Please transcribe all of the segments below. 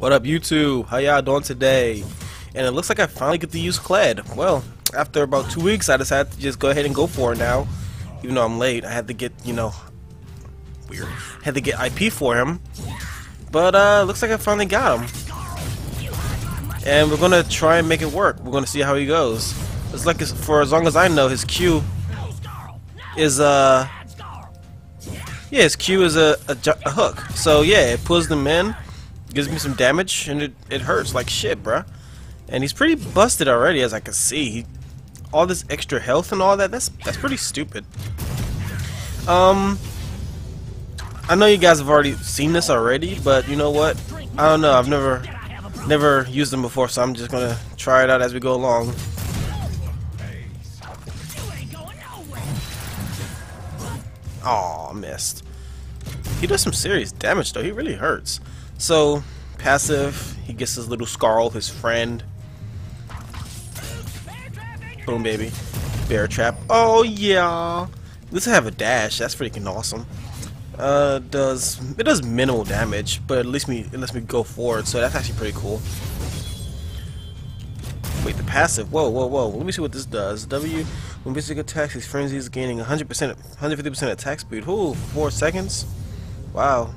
What up, YouTube? How y'all doing today? And it looks like I finally get to use Kled. Well, after about 2 weeks, I decided to just go ahead and go for it now. Even though I'm late, I had to get, you know, weird. Had to get IP for him. But, looks like I finally got him. And we're gonna try and make it work. We're gonna see how he goes. It's like, for as long as I know, his Q is, yeah, his Q is a hook. So, yeah, it pulls them in, gives me some damage, and it hurts like shit, bruh. And he's pretty busted already, as I can see. All this extra health and all that, that's pretty stupid. I know you guys have already seen this already, but you know what? I don't know, I've never used them before, so I'm just gonna try it out as we go along. Aw, missed. He does some serious damage though, he really hurts. So, passive, he gets his little Skarl, his friend. Boom, baby. Bear trap. Oh, yeah. At least I have a dash. That's freaking awesome. It does minimal damage, but at least it lets me go forward, so that's actually pretty cool. Wait, the passive. Whoa, whoa, whoa. Let me see what this does. W, when basic attacks, his frenzy is gaining 150% attack speed. Ooh, 4 seconds? Wow.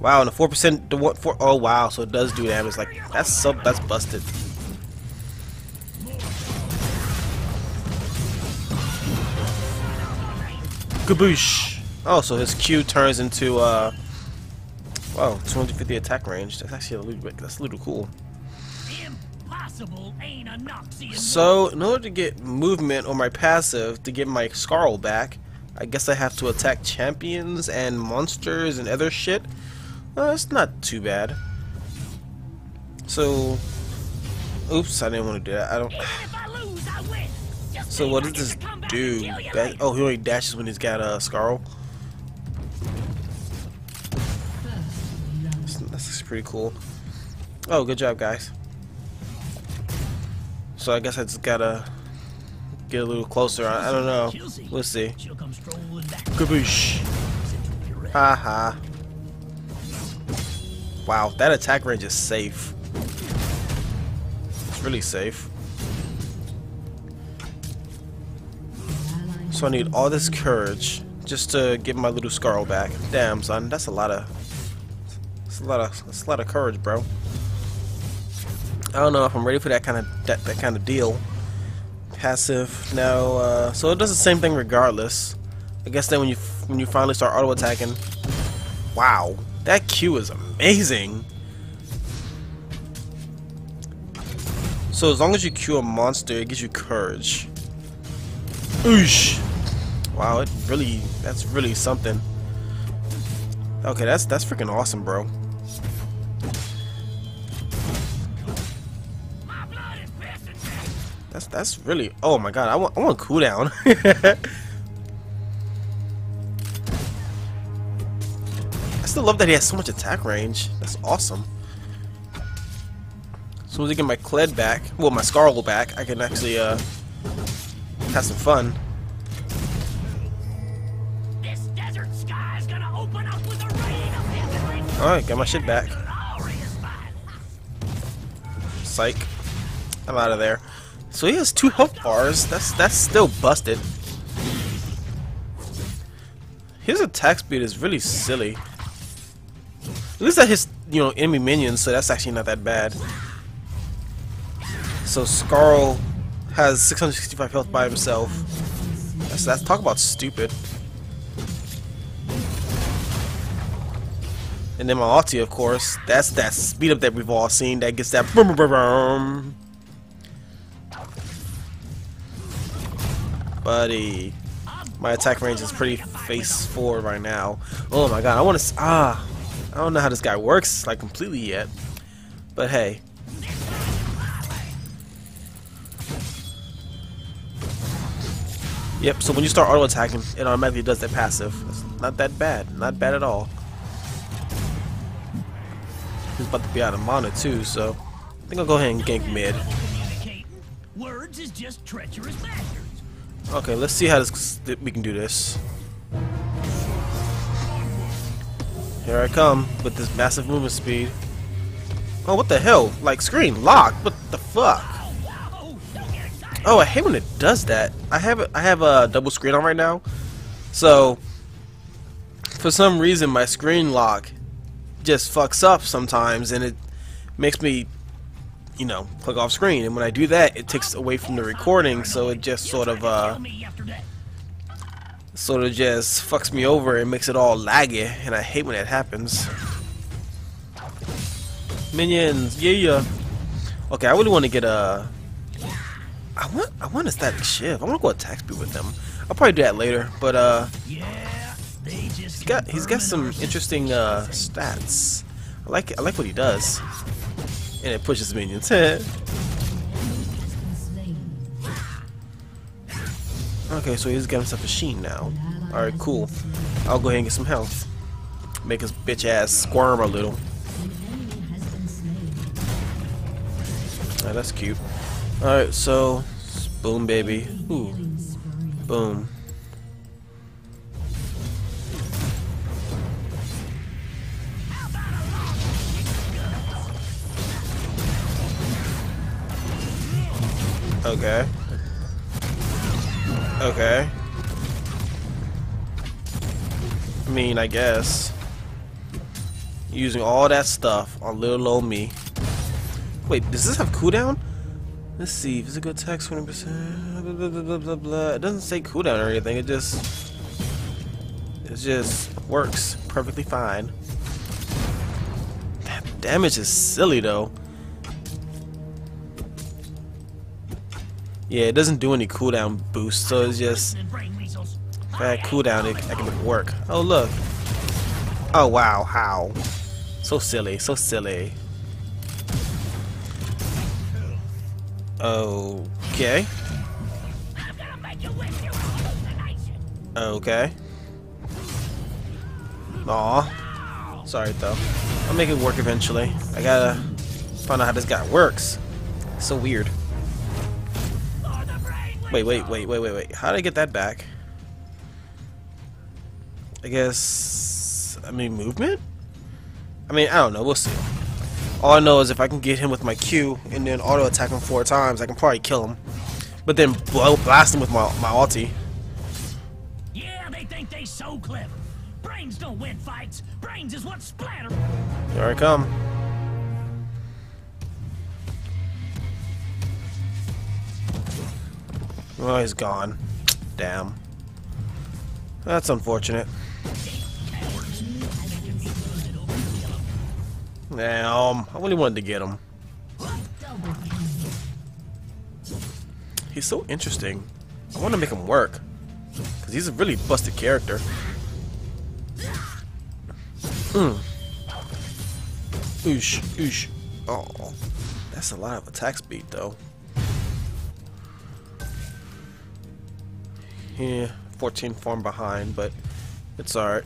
Wow, and a 4%, oh wow, so it does do damage. Like, that's busted. Kaboosh! Oh, so his Q turns into, wow, 250 attack range. That's actually a little bit, that's a little cool. So, in order to get movement on my passive to get my Skarl back, I guess I have to attack champions and monsters and other shit. It's not too bad. So, oops, I didn't want to do that. I don't. So what does this do? Oh, he only dashes when he's got a Skarl. That's pretty cool. Oh, good job, guys. So I guess I just gotta get a little closer. I don't know. We'll see. Kaboosh! Haha. Wow, that attack range is safe. It's really safe. So I need all this courage just to get my little Skarl back. Damn, son, that's a lot of courage, bro. I don't know if I'm ready for that kind of that kind of deal. Passive now, so it does the same thing regardless. I guess then when you finally start auto attacking, wow. That Q is amazing. So as long as you Q a monster, it gives you courage. Oosh! Wow, that's really something. Okay, that's freaking awesome, bro. That's really. Oh my god, I want cooldown. I still love that he has so much attack range. That's awesome. As soon as I get my Kled back, well, my Skarl back, I can actually have some fun. Alright, got my shit back. Psych. I'm out of there. So he has 2 health bars. That's still busted. His attack speed is really silly. At least that hits, you know, enemy minions, so that's actually not that bad. So Skarl has 665 health by himself. That's talk about stupid. And then my ulti, of course. That's that speed up that we've all seen. That gets that boom boom boom. Buddy, my attack range is pretty face forward right now. Oh my god, I want to I don't know how this guy works, like, completely yet, but hey. Yep, so when you start auto-attacking, it automatically does that passive. It's not that bad. Not bad at all. He's about to be out of mana, too, so I think I'll go ahead and gank mid. Okay, let's see how we can do this. Here I come with this massive movement speed. Oh, what the hell? Like, screen lock. What the fuck? Oh, I hate when it does that. I have a double screen on right now, so for some reason my screen lock just fucks up sometimes, and it makes me, you know, click off screen. And when I do that, it takes away from the recording, so it just sort of just fucks me over and makes it all laggy, and I hate when that happens. Minions, yeah. Okay, I really want to get a. I want a static shift. I want to go attack speed with them. I'll probably do that later, but he's got some interesting stats. I like what he does, and it pushes minions. Okay, so he's got himself a sheen now. All right, cool. I'll go ahead and get some health. Make his bitch ass squirm a little. Oh, that's cute. Alright, so boom, baby. Ooh. Boom. Okay. Okay. I mean, I guess. Using all that stuff on little old me. Wait, does this have cooldown? Let's see, if it's a good attack, 20%, blah, blah, blah, blah, blah, blah. It doesn't say cooldown or anything, it just works perfectly fine. That damage is silly though. Yeah, it doesn't do any cooldown boost, so it's just, if I had cooldown, I can make it work. Oh look. Oh wow, how? So silly, so silly. Okay. Okay. Aw. Sorry though. I'll make it work eventually. I gotta find out how this guy works. It's so weird. Wait. How did I get that back? I guess... I mean, movement? I mean, I don't know. We'll see. All I know is if I can get him with my Q and then auto attack him 4 times, I can probably kill him. But then blast him with my ulti. Yeah, they think they so clever. Brains don't win fights. Brains is what splatter. Here I come. Oh, he's gone. Damn. That's unfortunate. Damn, I really wanted to get him. He's so interesting. I want to make him work, because he's a really busted character. Oosh, oosh. Oh, that's a lot of attack speed, though. Yeah, 14 farm behind, but it's alright.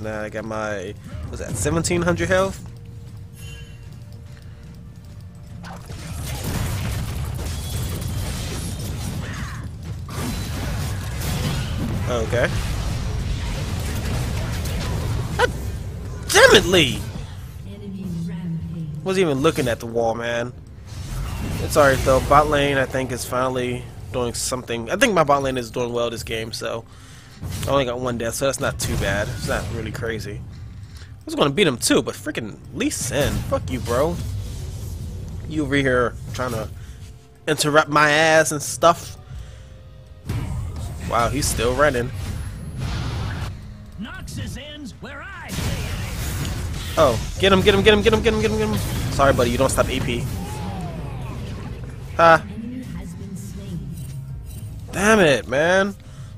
Now I got my, was that 1700 health? Okay. Damn it, Lee! Wasn't even looking at the wall, man. It's alright though. Bot lane, I think, is finally doing something. I think my bot lane is doing well this game, so. I only got 1 death, so that's not too bad. It's not really crazy. I was gonna beat him too, but freaking Lee Sin. Fuck you, bro. You over here trying to interrupt my ass and stuff. Wow, he's still running. Oh, get him. Sorry, buddy, you don't stop AP. Ha. Damn it, man.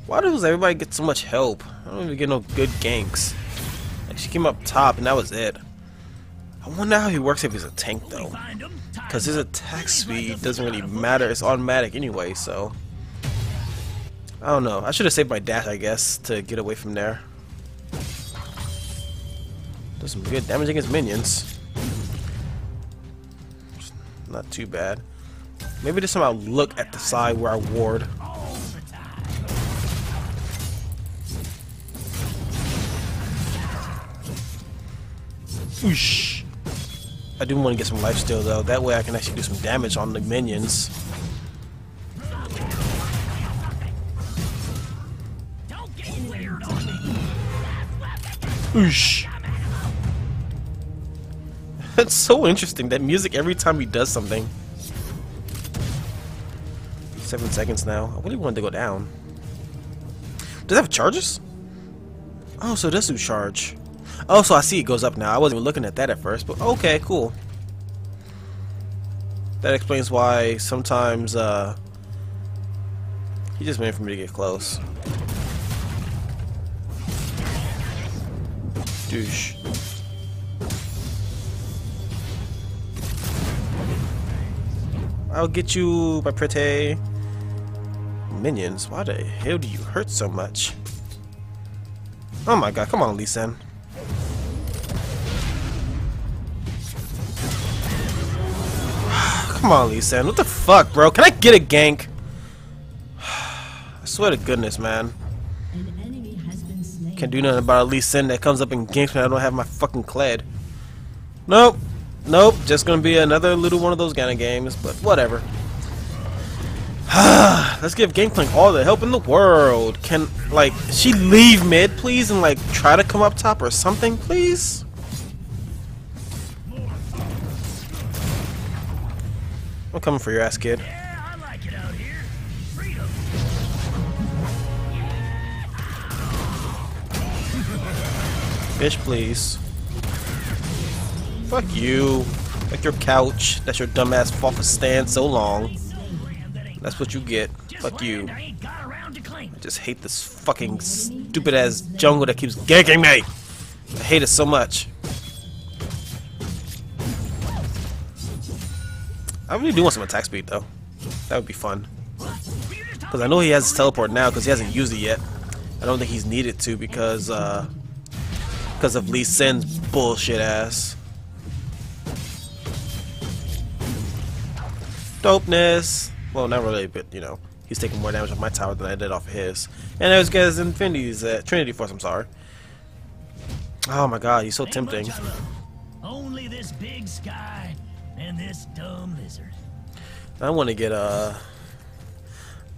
Why does everybody get so much help? I don't even get no good ganks. Like, she came up top and that was it. I wonder how he works if he's a tank though, because his attack speed doesn't really matter. It's automatic anyway, so I don't know. I should have saved my dash, I guess, to get away from there. Does some good damage against minions. Just not too bad. Maybe just somehow look at the side where I ward. Whoosh. I do want to get some life steal though, that way I can actually do some damage on the minions. Whoosh. That's so interesting, that music every time he does something. 7 seconds now. I really wanted to go down. Does it have charges? Oh, so it does do charge. Oh, so I see it goes up now. I wasn't even looking at that at first, but okay, cool. That explains why sometimes he just waited for me to get close. Douche. I'll get you, my pretty. Minions, why the hell do you hurt so much? Oh my god, come on, Lee Sin. Come on, Lee Sin, what the fuck, bro? Can I get a gank? I swear to goodness, man. Can't do nothing about a Lee Sin that comes up and ganks when I don't have my fucking Kled. Nope. Nope, just gonna be another little one of those kind of games, but whatever. Let's give Gangplank all the help in the world. Can, like, she leave mid, please, and, like, try to come up top or something, please? I'm coming for your ass, kid. Yeah, I like it out here. Freedom. Bitch, please. Fuck you. Like your couch. That's your dumbass fault for staying so long. That's what you get. Fuck you. I just hate this fucking stupid ass jungle that keeps ganking me. I hate it so much. I really do want some attack speed though. That would be fun. Because I know he has his teleport now because he hasn't used it yet. I don't think he's needed to because of Lee Sin's bullshit ass. Dopeness. Well, not really, but you know, he's taking more damage off my tower than I did off of his. And those guys Infinity's Trinity Force, I'm sorry. Oh my god, he's so tempting. Only this big sky and this dumb lizard. I wanna get I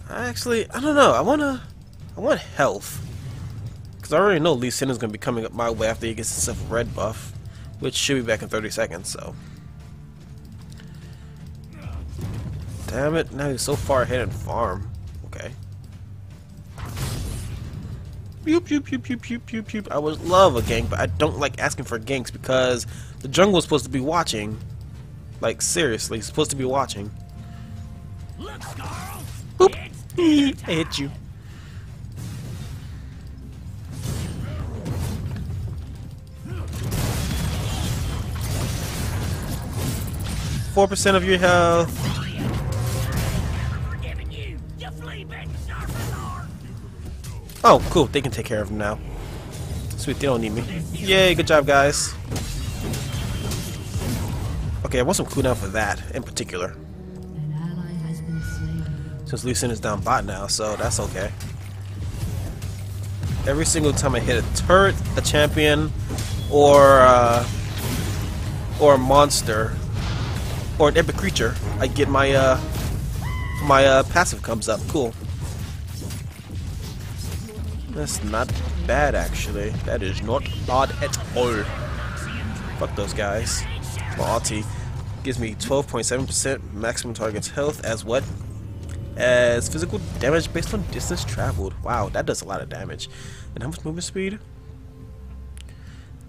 don't know, I want health. Cause I already know Lee Sin is gonna be coming up my way after he gets himself a red buff, which should be back in 30 seconds, so. Damn it, now he's so far ahead in farm. Okay. Pew, pew, pew, pew, pew, pew, pew. I would love a gank, but I don't like asking for ganks because the jungle is supposed to be watching. Like, seriously, he's supposed to be watching. Look, Skarl! Boop! I hit you. It's 4% of your health. Oh, cool. They can take care of him now. Sweet, they don't need me. Yay, good job, guys. Okay, I want some cooldown for that in particular. Since Lucian is down bot now, so that's okay. Every single time I hit a turret, a champion, or a monster, or an epic creature, I get my my passive comes up. Cool. That's not bad, actually. That is not bad at all. Fuck those guys. My ulti gives me 12.7% maximum target's health as what? As physical damage based on distance traveled. Wow, that does a lot of damage. And how much movement speed?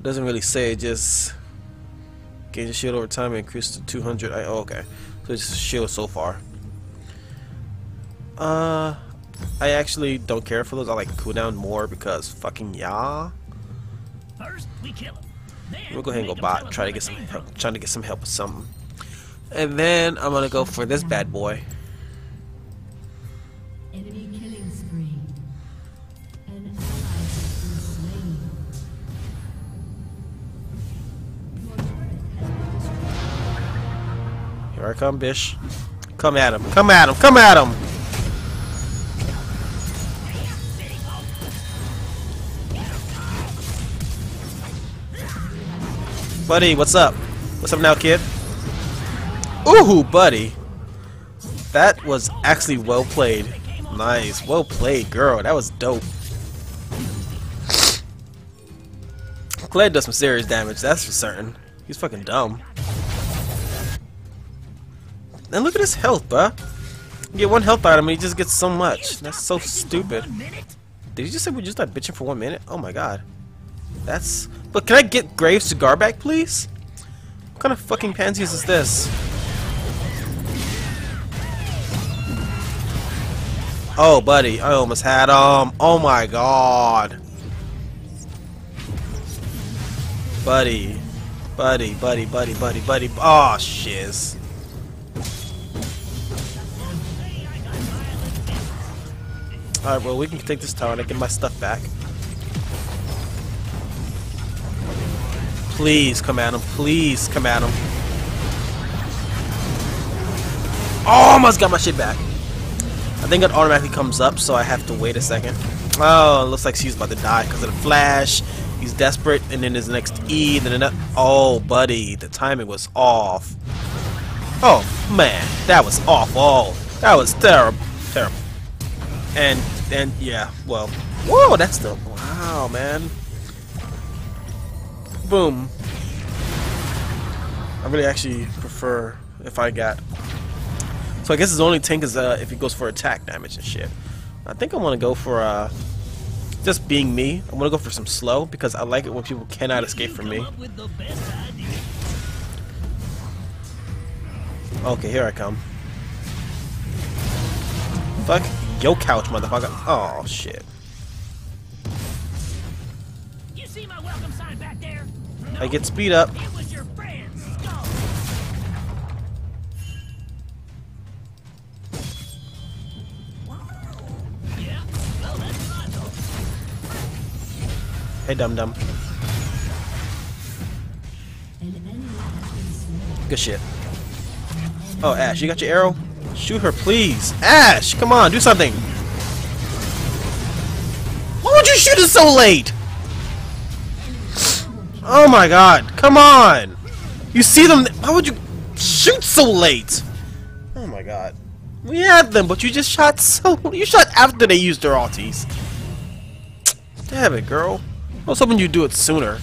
Doesn't really say, just gain the shield over time and increase to 200. Oh, okay. So it's just a shield so far. I actually don't care for those. I like cooldown more because fucking yeah. First we kill him. We'll go ahead and go bot, try to get some help, trying to get some help with something. And then I'm gonna go for this bad boy. Enemy killing spree. An ally has been slain. Here I come, bish. Come at him. Come at him. Come at him. Buddy, what's up? What's up now, kid? Ooh, buddy. That was actually well played. Nice. Well played, girl. That was dope. Kled does some serious damage, that's for certain. He's fucking dumb. And look at his health, bruh. You get one health out of him, he just gets so much. That's so stupid. Did you just say we just start bitching for 1 minute? Oh my god. That's... But can I get Graves to Gar back, please? What kind of fucking pansies is this? Oh, buddy. I almost had him. Oh my god. Buddy. Buddy, buddy, buddy, buddy, buddy. Oh, shiz. Alright, well, we can take this tower and I get my stuff back. Please come at him. Please come at him. Oh, I almost got my shit back. I think it automatically comes up, so I have to wait a second. Oh, it looks like she's about to die because of the flash. He's desperate, and then his next E, and then oh, buddy, the timing was off. Oh man, that was awful. That was terrible, terrible. And yeah, well, whoa, that's the wow, man. Boom. I really actually prefer if I got. So I guess his only tank is if he goes for attack damage and shit. I think I want to go for just being me, I'm gonna go for some slow because I like it when people cannot escape from me. Okay, here I come. Fuck yo couch, motherfucker. Oh shit. You see my welcome sign back there? No, I get speed up. It was your friend, Skarl. Yeah. Well, that's not though. Hey, dum dum. Good shit. Oh, Ashe, you got your arrow? Shoot her, please. Ashe, come on, do something. Why would you shoot us so late? Oh my god, come on. You see them? Why would you shoot so late? Oh my god. We had them, but you just shot so. You shot after they used their ulties. Damn it, girl. I was hoping you'd do it sooner.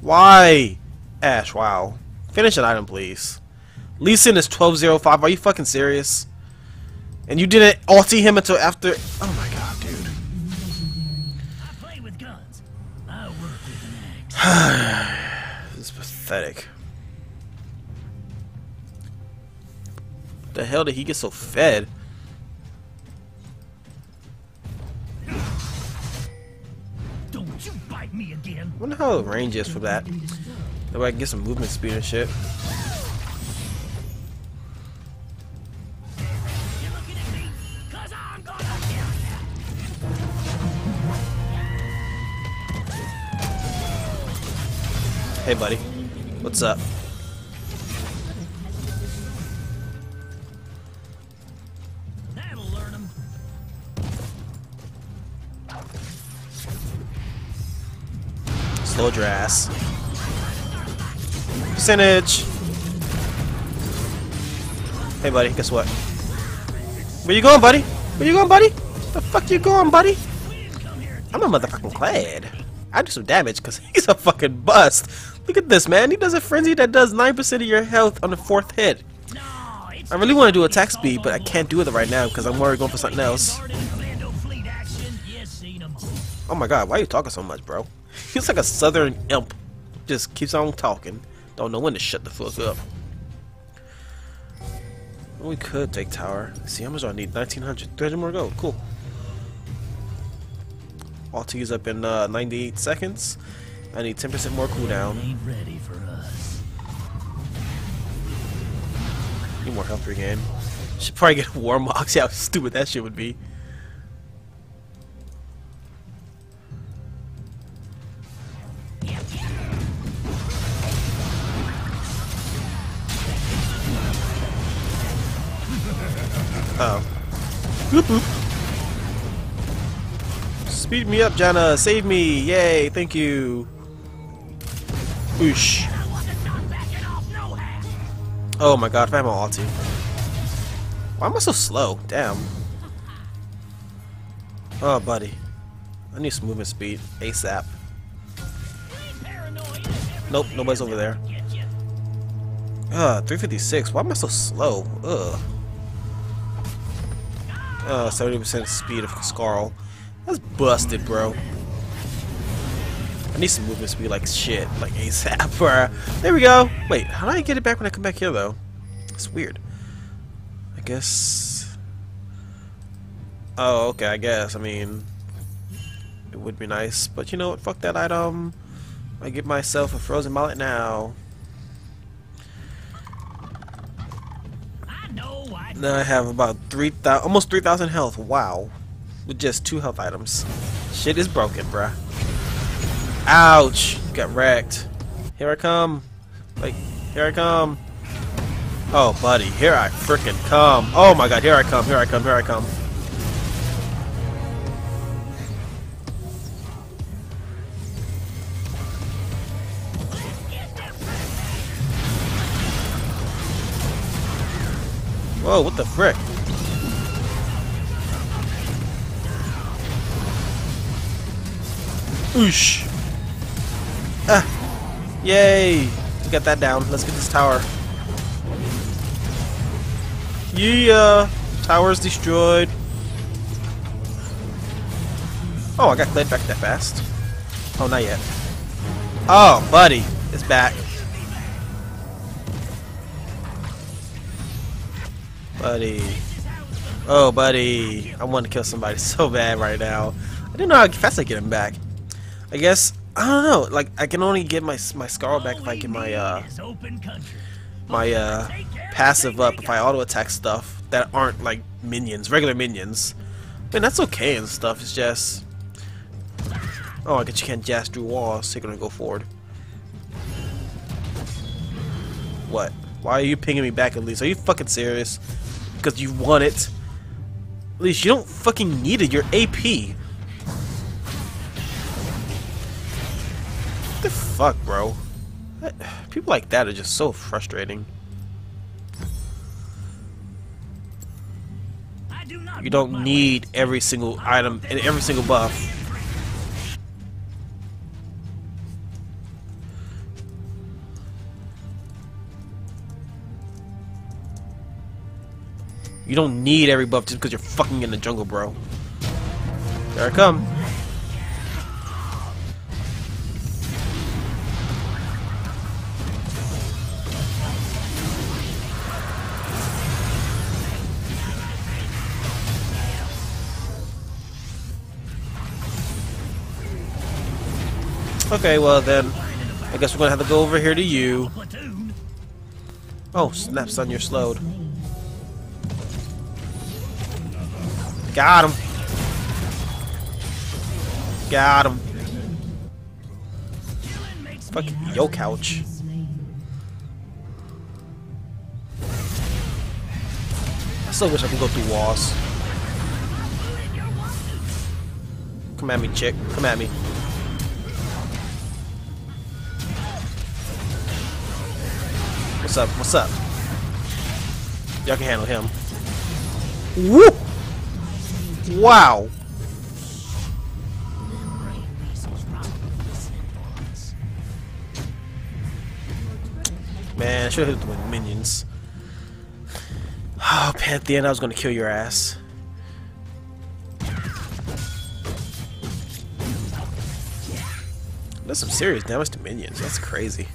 Why? Ashe, wow. Finish an item, please. Lee Sin is 1205. Are you fucking serious? And you didn't ulti him until after. Oh my god, dude. I play with guns. I work with an axe. This is pathetic. What the hell did he get so fed? I wonder how the range is for that. That way I can get some movement speed and shit. Hey buddy, what's up? Hold your ass. Percentage. Hey, buddy. Guess what? Where you going, buddy? Where you going, buddy? The fuck you going, buddy? I'm a motherfucking Kled. I do some damage because he's a fucking bust. Look at this, man. He does a frenzy that does 9% of your health on the 4th hit. I really want to do attack speed, but I can't do it right now because I'm already going for something else. Oh my god, why are you talking so much, bro? He's like a southern imp. Just keeps on talking. Don't know when to shut the fuck up. We could take tower. Let's see how much I need. 1900. 300 more gold. Cool. All to use up in 98 seconds. I need 10% more cooldown. Need more health regain. Should probably get a war mox. See how stupid that shit would be. Uh oh. Boop, boop. Speed me up, Janna. Save me. Yay. Thank you. Oosh. Oh my god, if I have my ulti. Why am I so slow? Damn. Oh, buddy. I need some movement speed. ASAP. Nope, nobody's over there. 356. Why am I so slow? 70% speed of Skarl. That's busted, bro. I need some movement speed like shit, like ASAP, bruh. There we go. Wait, how do I get it back when I come back here, though? It's weird. I guess... Oh, okay, I guess. I mean... It would be nice, but you know what? Fuck that item. I get myself a frozen mallet now. Now I have about 3,000, almost 3,000 health. Wow. With just 2 health items. Shit is broken, bruh. Ouch! Got wrecked. Here I come. Like, here I come. Oh, buddy. Here I frickin' come. Oh my god, here I come, here I come, here I come. Whoa, what the frick? Oosh! Ah! Yay! We got that down. Let's get this tower. Yeah! Tower's destroyed. Oh, I got Kled back that fast. Oh, not yet. Oh, buddy! It's back. Buddy. Oh, buddy. I want to kill somebody so bad right now. I didn't know how fast I get him back. I guess, I don't know. Like, I can only get my Skarl back if I get my passive up if I auto-attack stuff that aren't, like, minions, regular minions. I mean, that's okay and stuff. It's just... Oh, I guess you can't jazz through walls, so you're going to go forward. What? Why are you pinging me back, Elise? Are you fucking serious? Because you want it. At least you don't fucking need it. You're AP. What the fuck, bro? People like that are just so frustrating. You don't need every single item and every single buff. You don't need every buff just because you're fucking in the jungle, bro. There I come. Okay, well then, I guess we're gonna have to go over here to you. Oh, snap, son, you're slowed. Got him. Got him. Fuck yo couch. I still wish I could go through walls. Come at me, chick. Come at me. What's up? What's up? Y'all can handle him. Woo! Wow. Man, I should have hit with minions. Oh, Pantheon, I was gonna kill your ass. That's some serious damage to minions. That's crazy.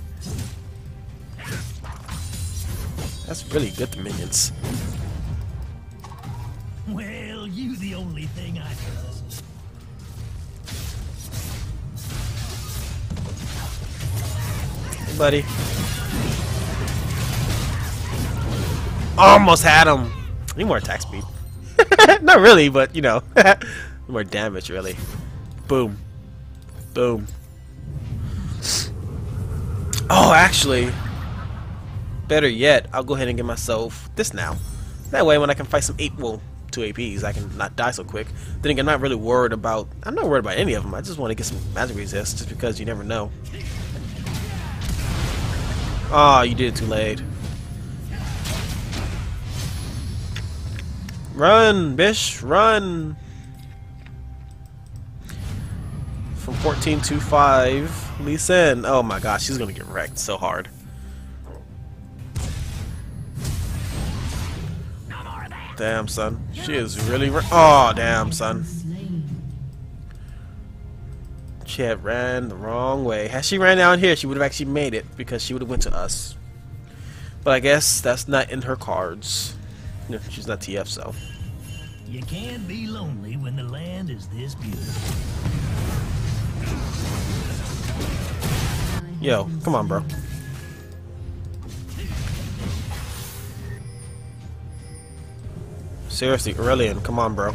That's really good to minions. Well, you the only thing I trust. Hey, buddy. Almost had him. I need more attack speed. Not really, but you know. More damage, really. Boom. Boom. Oh, actually. Better yet, I'll go ahead and get myself this now. That way when I can fight some 8- well, two APs, I can not die so quick. Then again, I'm not worried about any of them. I just want to get some magic resist, just because you never know. Ah, you did it too late. Run, bish, run! From 14 to 5, Lee Sin. Oh my gosh, she's gonna get wrecked so hard. Damn, son. She is really oh, damn, son. She had ran the wrong way. Had she ran down here, she would have actually made it, because she would have went to us. But I guess that's not in her cards. No, she's not TF, so. You can't be lonely when the land is this beautiful. Yo, come on, bro. Seriously, Aurelian, come on, bro.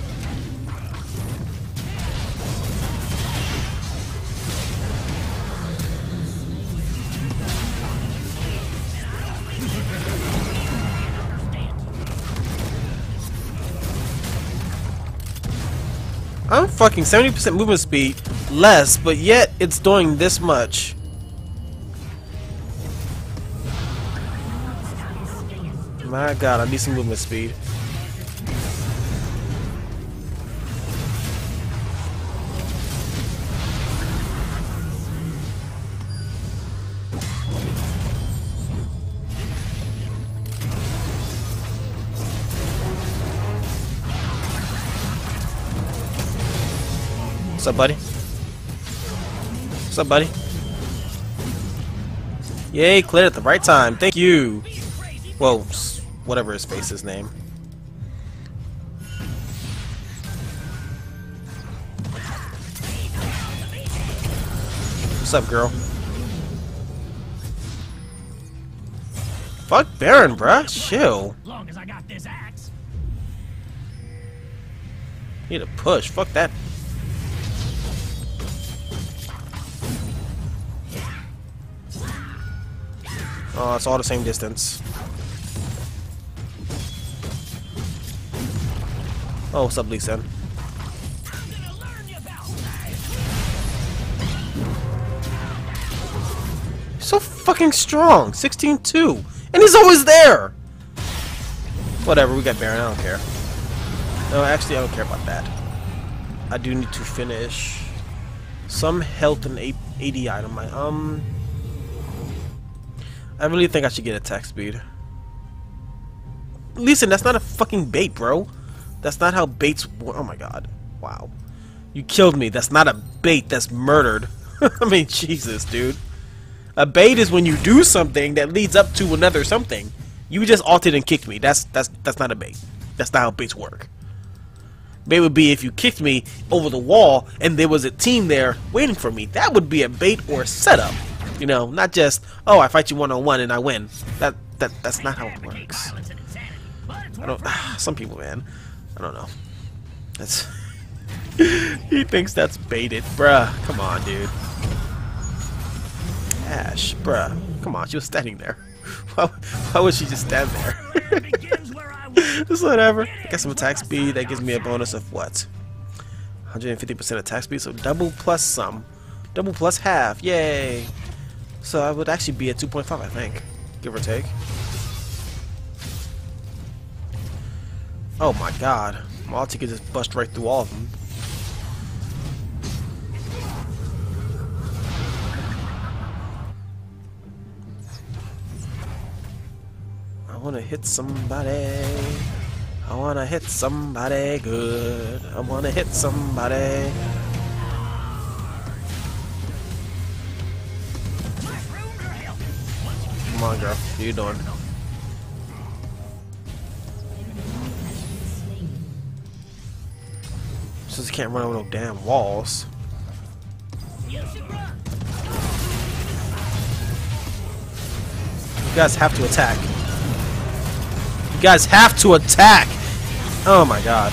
I'm fucking 70% movement speed less, but yet it's doing this much. My god, I need some movement speed. What's up, buddy? What's up, buddy? Yay, Kled at the right time. Thank you. Whoa, whatever his face's name. What's up, girl? Fuck Baron, bruh. Chill. Long as I got this axe. Need a push. Fuck that. Oh, it's all the same distance. Oh, what's up, Lee Sin? So fucking strong! 16-2! And he's always there! Whatever, we got Baron, I don't care. No, actually, I don't care about that. I do need to finish some health and AD item. I really think I should get attack speed. Listen, that's not a fucking bait, bro. That's not how baits work. Oh my god. Wow. You killed me. That's not a bait. That's murdered. I mean, Jesus, dude. A bait is when you do something that leads up to another something. You just ulted and kicked me. That's not a bait. That's not how baits work. Bait would be if you kicked me over the wall and there was a team there waiting for me. That would be a bait or a setup. You know, not just, oh, I fight you one-on-one and I win. That's not how it works. I don't... Some people, man. I don't know. That's... he thinks that's baited. Bruh, come on, dude. Ashe, bruh. Come on, she was standing there. Why would she just stand there? Just whatever. I got some attack speed. That gives me a bonus of what? 150% attack speed, so double plus some. Double plus half. Yay! So I would actually be at 2.5, I think. Give or take. Oh my god. Malty could just bust right through all of them. I wanna hit somebody. I wanna hit somebody good. I wanna hit somebody. Come on, girl. What are you doing? Since I can't run over no damn walls. You guys have to attack. You guys have to attack! Oh my god.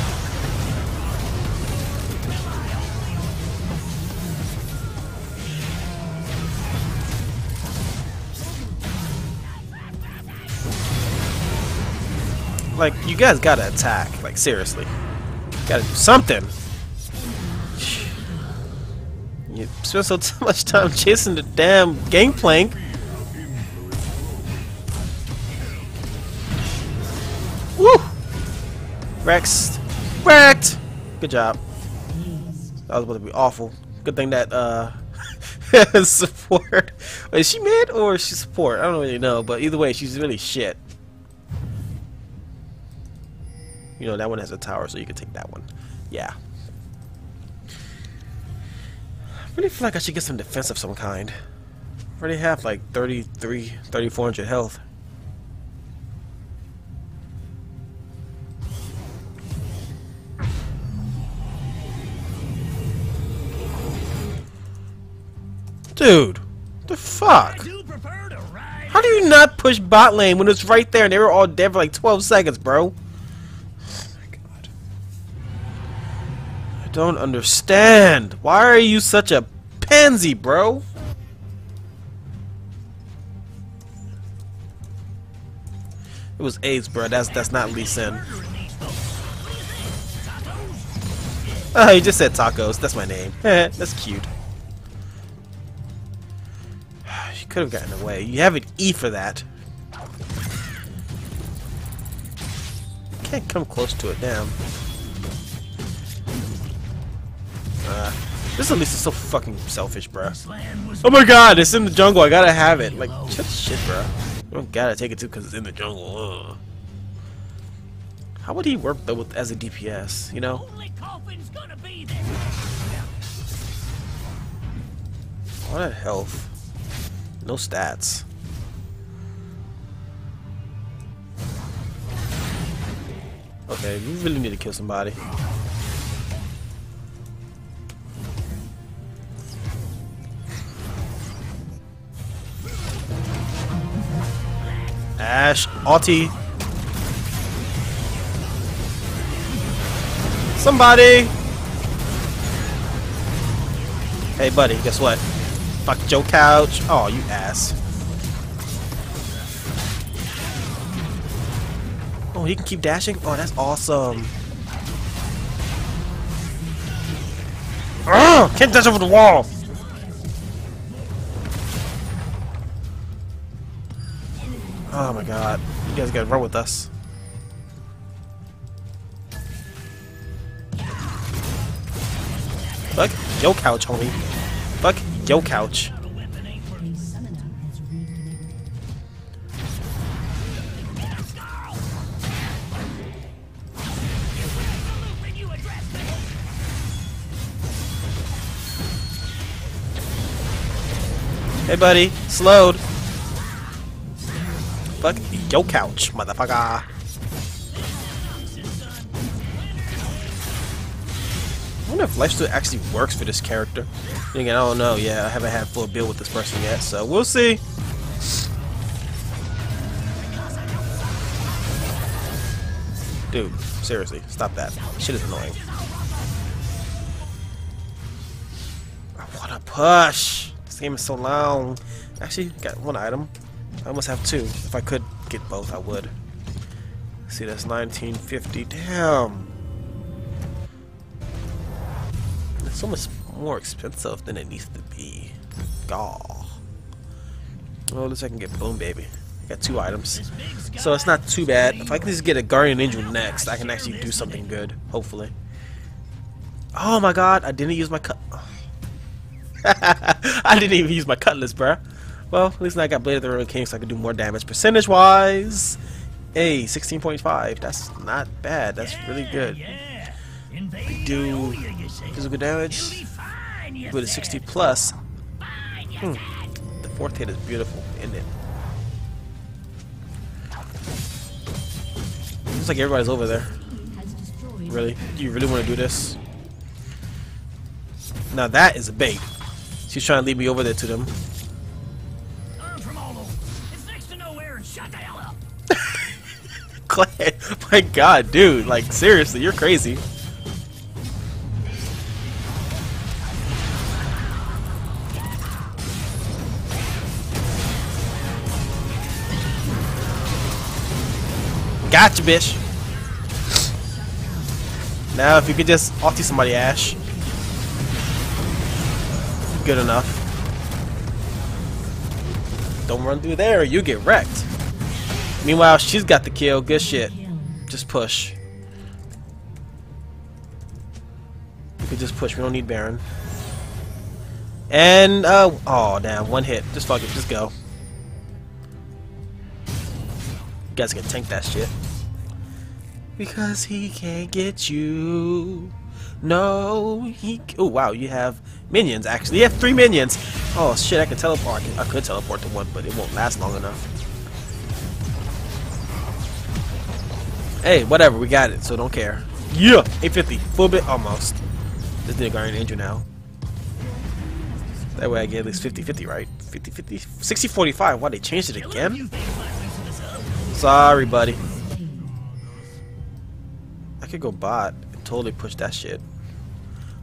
Like, you guys gotta attack. Like, seriously. You gotta do something. You spend so much time chasing the damn Gangplank. Woo! Rex. Wrecked! Good job. That was about to be awful. Good thing that, support. Is she mid or is she support? I don't really know, but either way, she's really shit. You know, that one has a tower, so you can take that one. Yeah. I really feel like I should get some defense of some kind. I already have like 33, 3400 health. Dude, the fuck? How do you not push bot lane when it's right there and they were all dead for like 12 seconds, bro? Oh my god. I don't understand. Why are you such a pansy, bro? It was AIDS, bro. That's not Lee Sin. Oh, you just said tacos. That's my name. That's cute. Could have gotten away. You have an E for that. Can't come close to it, damn. This Elise is so fucking selfish, bruh. Oh my god, it's in the jungle. I gotta have it. Like, shit, bruh. You don't gotta take it too because it's in the jungle. Ugh. How would he work though with, as a DPS? You know. All that health. No stats. Okay, we really need to kill somebody. Ashe, ulti. Somebody! Hey buddy, guess what? Fuck your couch. Oh, you ass. Oh, he can keep dashing? Oh, that's awesome. Oh, can't dash over the wall. Oh my god. You guys gotta run with us. Fuck your couch, homie. Fuck yo couch. Hey buddy, slowed. Fuck yo couch, motherfucker. I wonder if life still actually works for this character. Again, I don't know. Yeah, I haven't had full build with this person yet, so we'll see. Dude, seriously, stop that. Shit is annoying. I wanna push. This game is so long. Actually, got one item. I almost have two. If I could get both, I would. See, that's 1950. Damn. It's almost more expensive than it needs to be. Gaw. Well, at least I can get Boom Baby. I got two items, so it's not too bad. If I can just get a Guardian Angel next, I can actually do something good, hopefully. Oh my god, I didn't use my cut. I didn't even use my cutlass, bruh. Well, at least I got Blade of the Royal King, so I can do more damage percentage-wise. Hey, 16.5. That's not bad. That's really good. I do physical damage. With a 60 plus, the fourth hit is beautiful, isn't it? Looks like everybody's over there. Really? Do you really want to do this? Now that is a bait. She's trying to lead me over there to them. Kled, my god, dude! Like seriously, you're crazy. Gotcha, bitch. Now if you could just ulti somebody, Ashe. Good enough. Don't run through there or you get wrecked. Meanwhile, she's got the kill. Good shit. Just push. We could just push. We don't need Baron. And, oh, damn. One hit. Just fuck it. Just go. You guys can tank that shit. Because he can't get you. No, he... Oh, wow. You have minions, actually. You have 3 minions. Oh, shit. I can teleport. I could teleport to 1, but it won't last long enough. Hey, whatever. We got it, so don't care. Yeah! 850. Full bit. Almost. This nigga already an injured now. That way I get at least 50-50, right? 50-50? 60-45. Why, they changed it again? Sorry, buddy. I could go bot and totally push that shit.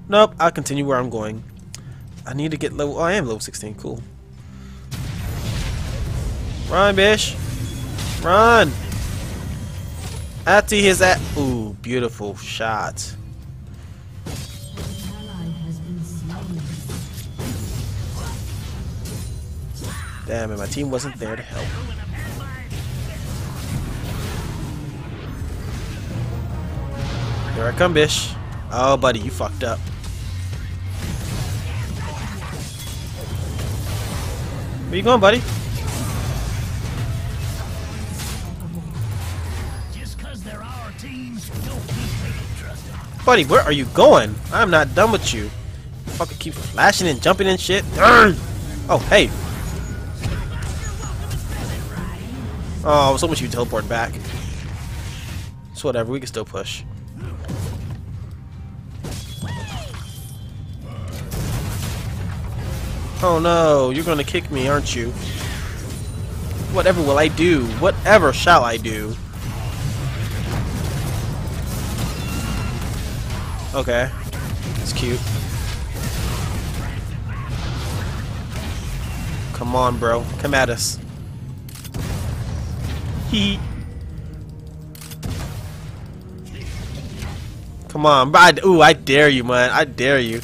Nope, I'll continue where I'm going. I need to get level... Oh, I am level 16. Cool. Run, bitch. Run! After his at... Ooh, beautiful shot. Damn it, my team wasn't there to help. Here I come, bish. Oh, buddy, you fucked up. Where you going, buddy? Just 'cause they're our team, don't be trusted. Buddy, where are you going? I'm not done with you. You fucking keep flashing and jumping and shit. Darn! Oh, hey. Oh, I was hoping you teleport back. So whatever, we can still push. Oh no, you're gonna kick me, aren't you? Whatever will I do? Whatever shall I do? Okay, that's cute. Come on, bro, come at us. Come on, but ooh, I dare you, man. I dare you.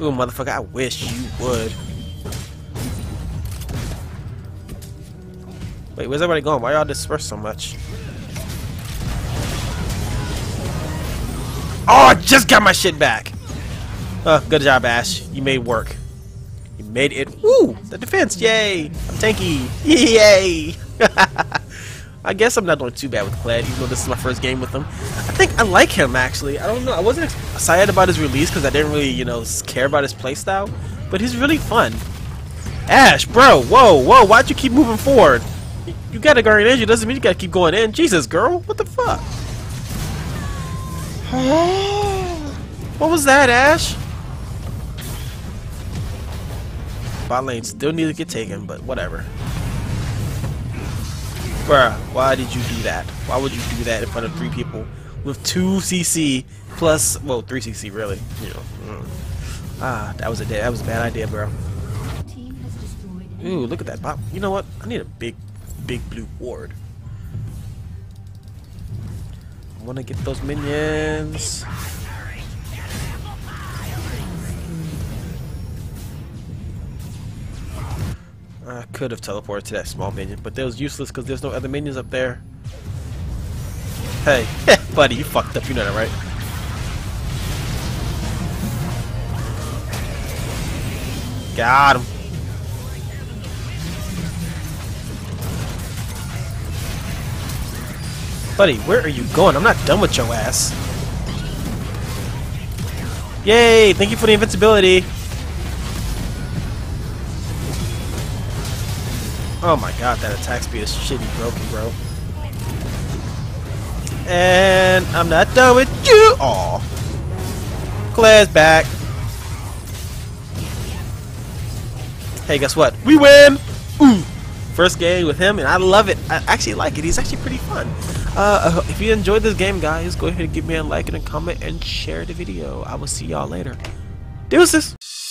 Ooh, motherfucker, I wish you would. Wait, where's everybody going? Why y'all dispersed so much? Oh, I just got my shit back. Good job, Ashe. You made work. You made it. Woo! The defense, yay! I'm tanky, yay! I guess I'm not doing too bad with Kled, even though this is my first game with him. I think I like him, actually. I don't know. I wasn't excited about his release because I didn't really, you know, care about his playstyle. But he's really fun. Ashe, bro, whoa, whoa, why'd you keep moving forward? You got a guardian angel, doesn't mean you gotta keep going in. Jesus, girl, what the fuck? What was that, Ashe? Bot lane still needs to get taken, but whatever. Bruh, why did you do that? Why would you do that in front of 3 people with 2 CC plus, well, 3 CC really? You know. Ah, that was a bad idea, bro. Ooh, look at that pop. You know what? I need a big blue ward. I want to get those minions. I could have teleported to that small minion, but that was useless because there's no other minions up there. Hey, buddy, you fucked up. You know that, right? Got him. Buddy, where are you going? I'm not done with your ass. Yay! Thank you for the invincibility. Oh my god, that attack speed is shitty broken, bro. And I'm not done with you! Aw. Claire's back. Hey, guess what? We win! Ooh! First game with him, and I love it. I actually like it. He's actually pretty fun. If you enjoyed this game, guys, go ahead and give me a like and a comment and share the video. I will see y'all later. Deuces!